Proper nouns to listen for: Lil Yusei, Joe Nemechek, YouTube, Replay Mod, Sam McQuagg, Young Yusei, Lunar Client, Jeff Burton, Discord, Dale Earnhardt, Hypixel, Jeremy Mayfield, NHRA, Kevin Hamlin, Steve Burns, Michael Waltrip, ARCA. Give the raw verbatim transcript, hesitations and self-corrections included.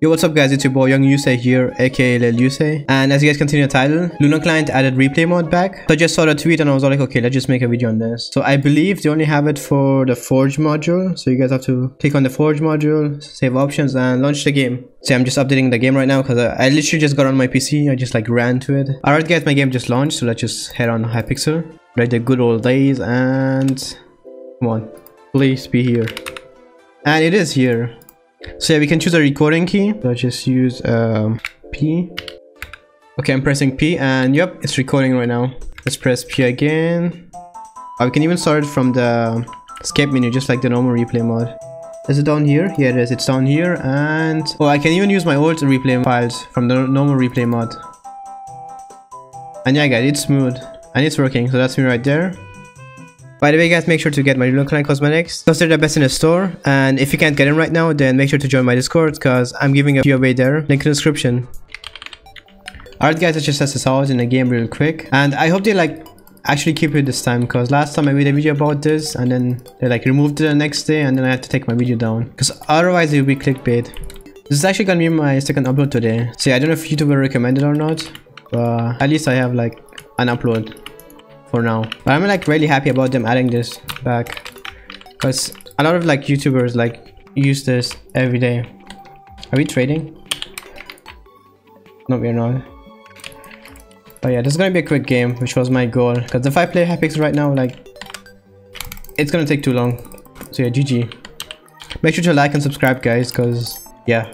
Yo, what's up guys, it's your boy Young Yusei here, aka Lil Yusei. And as you guys can see in the title, Lunar Client added Replay Mod back. So I just saw the tweet and I was like, okay, let's just make a video on this. So I believe they only have it for the Forge module. So you guys have to click on the Forge module, save options and launch the game. So I'm just updating the game right now because I, I literally just got on my P C. I just like ran to it. Alright guys, my game just launched. So let's just head on Hypixel. Right, the good old days, and come on, please be here. And it is here. So yeah, we can choose a recording key. Let's just use um, P. Okay, I'm pressing P and yep, it's recording right now. Let's press P again. Oh, we can even start from the escape menu, just like the normal Replay Mod. Is it down here? Yeah, it is. It's down here. And oh, I can even use my old replay files from the normal Replay Mod. And yeah guys, it's smooth and it's working. So that's me right there. By the way guys, make sure to get my Lunar Client cosmetics because they're the best in the store, and if you can't get them right now, then make sure to join my Discord because I'm giving a giveaway there, link in the description. Alright guys, let's just test this out in the game real quick, and I hope they like actually keep it this time because last time I made a video about this and then they like removed it the next day and then I had to take my video down because otherwise it will be clickbait. This is actually gonna be my second upload today, so yeah, I don't know if YouTube will recommend it or not, but at least I have like an upload for now. But I'm like really happy about them adding this back because a lot of like YouTubers like use this every day. Are we trading? No, we're not. But yeah, this is gonna be a quick game, which was my goal, because if I play Hypixel right now, like it's gonna take too long. So yeah, G G. Make sure to like and subscribe guys, because yeah,